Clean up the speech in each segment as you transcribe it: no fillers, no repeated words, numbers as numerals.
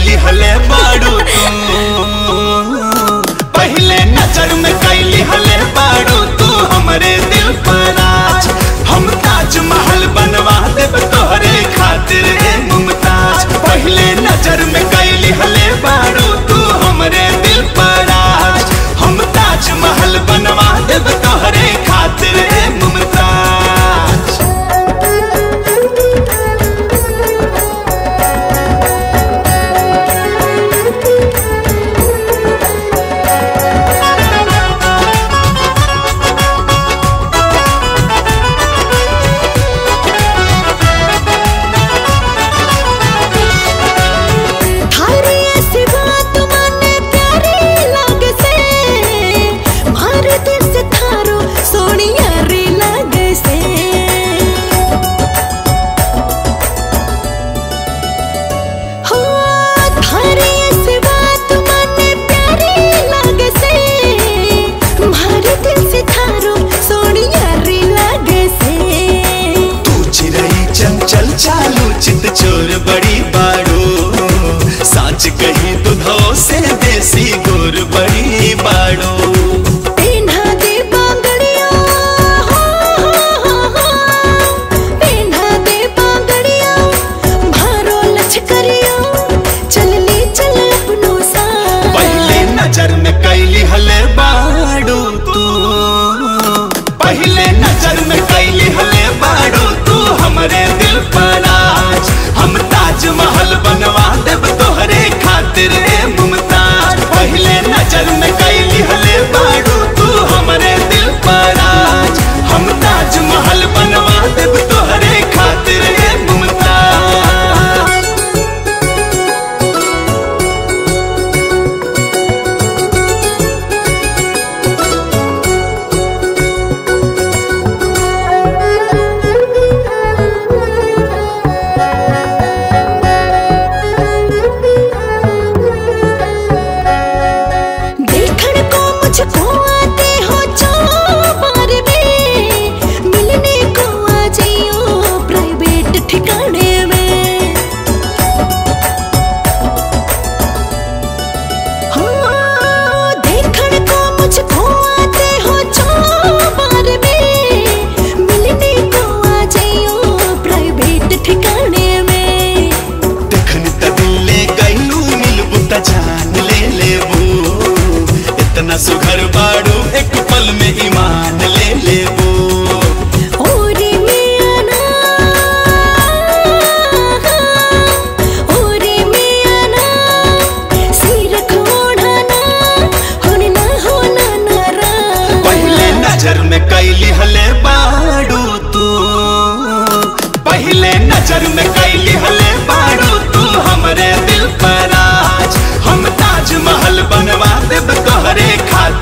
कैली हले बाड़ू तू, पहले नजर में कैली हले बाड़ू तू हमरे दिल पर आज। हम ताजमहल बनवा देब तोहरे खातिर रे मुमताज। पहले नजर में कैली हले बाड़ू तू हमरे दिल पर आज। हम ताजमहल बनवा देब तोहरे खातिर रे मुमताज।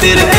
Did it